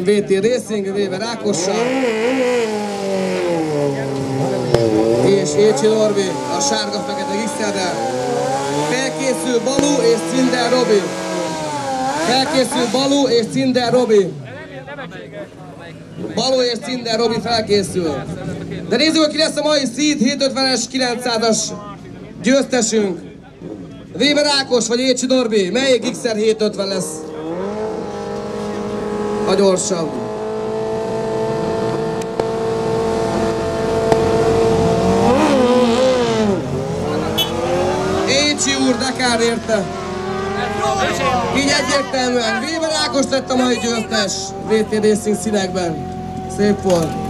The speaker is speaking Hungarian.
Tém VT Racing, Véber Ákossal és Écsidorbi a sárga-fekete Gixsarddel. Felkészül Balú és Cinder-Robi. Balú és Cinder-Robi felkészül. De nézzük, hogy ki lesz a mai szíd 750-es, 900-as győztesünk. Véber Ákos vagy Écsidorbi? Melyik Gixsard 750 lesz a gyorsabb? Écsi úr, de kár érte. Így egyértelműen Véber Ákos lett a mai győztes VTD Racing színekben. Szép volt.